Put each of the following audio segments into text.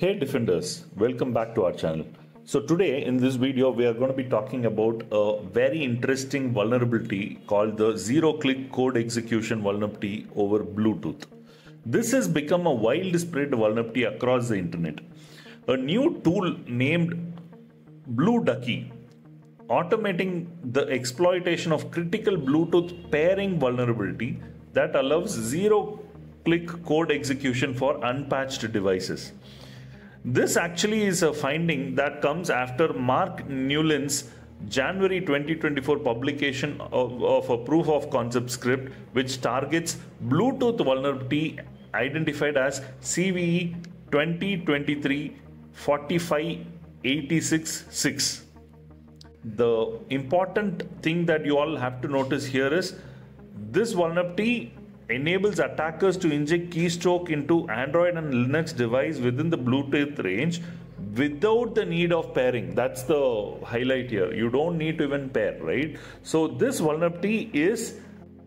Hey Defenders, welcome back to our channel. So today in this video we are going to be talking about a very interesting vulnerability called the zero-click code execution vulnerability over Bluetooth. This has become a widely spread vulnerability across the internet. A new tool named Blue Ducky automating the exploitation of critical Bluetooth pairing vulnerability that allows zero-click code execution for unpatched devices. This actually is a finding that comes after Mark Newlan's January 2024 publication of a proof of concept script which targets Bluetooth vulnerability identified as CVE-2023-45-86-6. The important thing that you all have to notice here is this vulnerability enables attackers to inject keystroke into Android and Linux device within the Bluetooth range without the need of pairing. That's the highlight here. You don't need to even pair, right? So this vulnerability is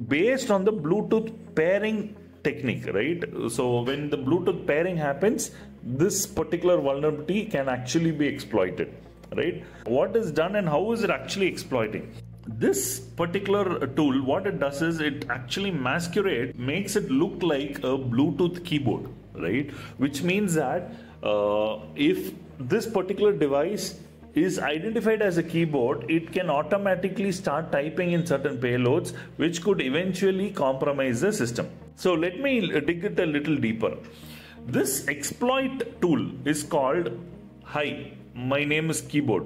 based on the Bluetooth pairing technique, right? So when the Bluetooth pairing happens, this particular vulnerability can actually be exploited, right? What is done and how is it actually exploiting? This particular tool, what it does is it actually masquerades, makes it look like a Bluetooth keyboard, right? Which means that if this particular device is identified as a keyboard, it can automatically start typing in certain payloads, which could eventually compromise the system. So let me dig it a little deeper. This exploit tool is called Hi, my name is Keyboard.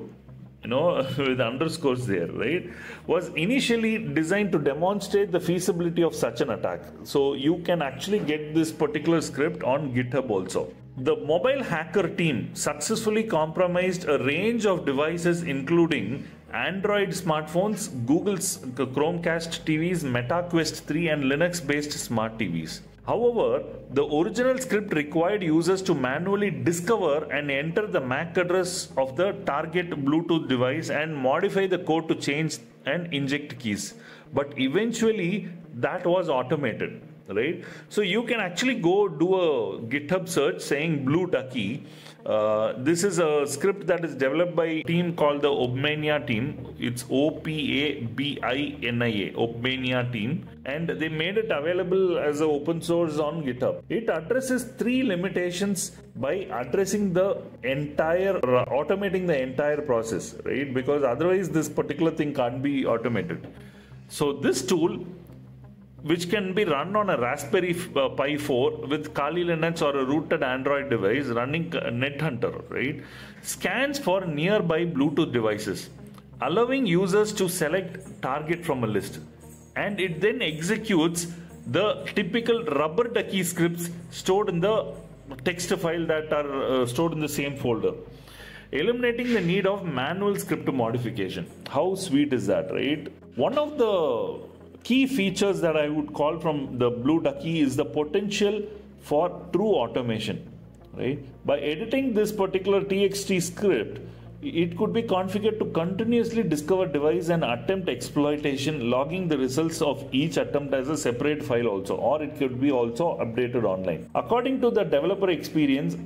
You know, with underscores there, right? Was initially designed to demonstrate the feasibility of such an attack. So you can actually get this particular script on GitHub also. The mobile hacker team successfully compromised a range of devices including Android smartphones, Google's Chromecast TVs, MetaQuest 3 and Linux-based smart TVs. However, the original script required users to manually discover and enter the MAC address of the target Bluetooth device and modify the code to change and inject keys. But eventually that was automated, right? So you can actually go do a GitHub search saying Blue Ducky. This is a script that is developed by a team called the obmania team. It's O-P-A-B-I-N-I-A, obmania team, and they made it available as an open source on GitHub. It addresses three limitations by addressing the entire, automating the entire process, right? Because otherwise this particular thing can't be automated. So this tool, which can be run on a Raspberry Pi 4 with Kali Linux or a rooted Android device running NetHunter, right? Scans for nearby Bluetooth devices, allowing users to select target from a list. And it then executes the typical rubber ducky scripts stored in the text file that are stored in the same folder, eliminating the need of manual script modification. How sweet is that, right? One of the key features that I would call from the Blue Ducky is the potential for true automation, right? By editing this particular TXT script, it could be configured to continuously discover device and attempt exploitation, logging the results of each attempt as a separate file also, or it could be also updated online. According to the developer experience,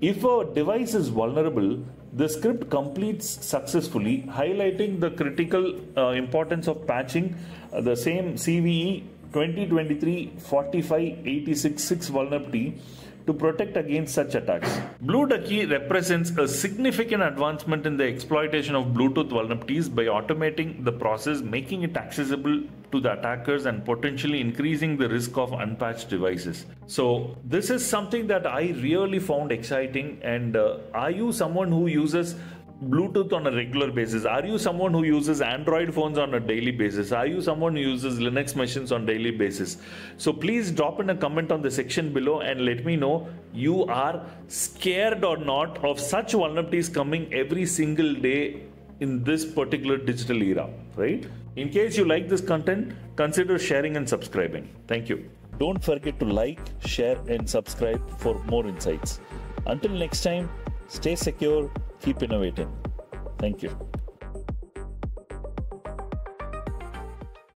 if a device is vulnerable, the script completes successfully, highlighting the critical importance of patching the same CVE-2023-45-86-6 vulnerability to protect against such attacks. Blue Ducky represents a significant advancement in the exploitation of Bluetooth vulnerabilities by automating the process, making it accessible to the attackers and potentially increasing the risk of unpatched devices. So this is something that I really found exciting. And are you someone who uses Bluetooth on a regular basis? Are you someone who uses Android phones on a daily basis? Are you someone who uses Linux machines on a daily basis? So please drop in a comment on the section below and let me know you are scared or not of such vulnerabilities coming every single day in this particular digital era, right? In case you like this content, consider sharing and subscribing. Thank you. Don't forget to like, share and subscribe for more insights. Until next time, stay secure. Keep innovating. Thank you.